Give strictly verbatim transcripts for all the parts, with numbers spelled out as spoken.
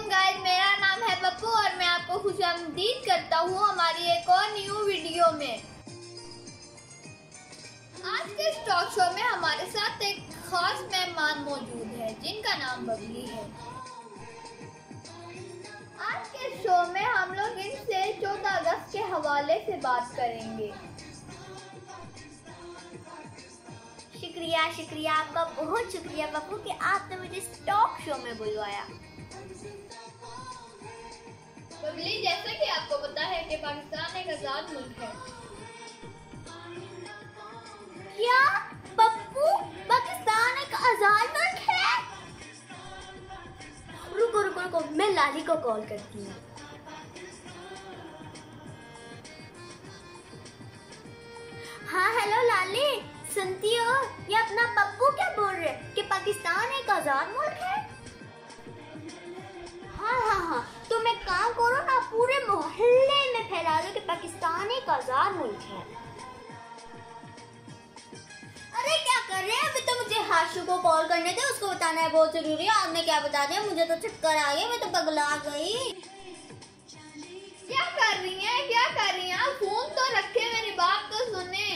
Welcome guys, मेरा नाम है पप्पू और मैं आपको खुशामदीद करता हूँ हमारी एक और न्यू वीडियो में। आज के इस टॉक शो में हमारे साथ एक खास मेहमान मौजूद है जिनका नाम बबली है। आज के शो में हम लोग इनसे चौदह अगस्त के हवाले से बात करेंगे। शुक्रिया शुक्रिया आपका, बहुत शुक्रिया पप्पू कि आपने मुझे इस टॉक शो में बुलवाया। बबली, जैसा कि आपको पता है कि पाकिस्तान एक आजाद मुल्क है। क्या पप्पू, पाकिस्तान एक आजाद मुल्क है? रुको रुको रुको, मैं लाली को कॉल करती हूँ। हाँ हेलो लाली, सुनती हो? ये अपना पप्पू क्या बोल रहे कि पाकिस्तान एक आजाद मुल्क है? हाँ हाँ हाँ, तुम एक काम करो ना, पूरे मोहल्ले में फैला दो कि पाकिस्तान एक आजाद मुल्क है। अरे क्या कर रहे हैं, अभी तो मुझे हाशु को कॉल करने थे, उसको बताना है बहुत जरूरी है। आपने क्या बता दिया, मुझे तो चक्कर आ गया, मैं तो पगला गई। क्या कर रही है क्या कर रही है, फोन तो रखे, मेरी बात तो सुने।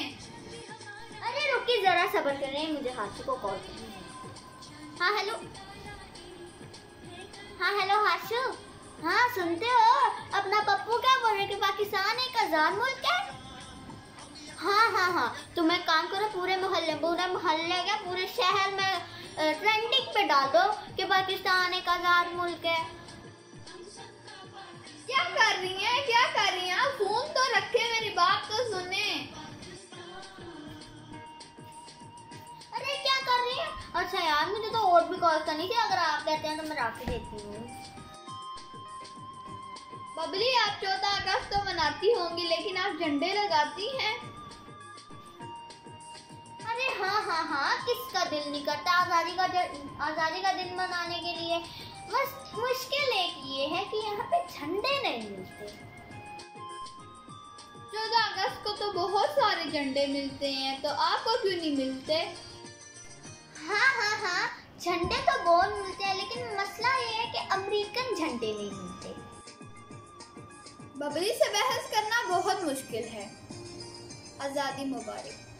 अरे रुकिए जरा, सब्र करें, मुझे हाशु को कॉल करनी है। हाँ हेलो, हाँ हेलो हाशु, हाँ सुनते हो? अपना पप्पू क्या बोल रहे कि पाकिस्तान एक आजाद मुल्क है? हाँ हाँ हाँ, तुम एक काम करो, पूरे मोहल्ले पूरे मोहल्ले क्या पूरे शहर में ट्रेंडिंग पे डाल दो कि पाकिस्तान एक आजाद मुल्क है। क्या कर रही है क्या कर रही है, फोन तो रखे, मेरी बात तो सुने। अरे क्या कर रही है? अच्छा यार, मुझे तो और भी कॉल करनी थी, अगर आप कहते हैं तो मैं राखी देती हूँ। बबली, आप चौदह अगस्त तो मनाती होंगी लेकिन आप झंडे लगाती हैं। अरे हाँ हाँ हाँ, किसका दिल नहीं करता आज़ादी का आज़ादी का दिन मनाने के लिए। बस मुश्किल एक ये है कि यहाँ पे झंडे नहीं मिलते। चौदह अगस्त को तो बहुत सारे झंडे मिलते हैं, तो आपको क्यों नहीं मिलते? हाँ हाँ हाँ, झंडे तो बहुत मिलते हैं लेकिन मसला ये है कि अमेरिकन झंडे नहीं मिलते। बबली से बहस करना बहुत मुश्किल है। आज़ादी मुबारक।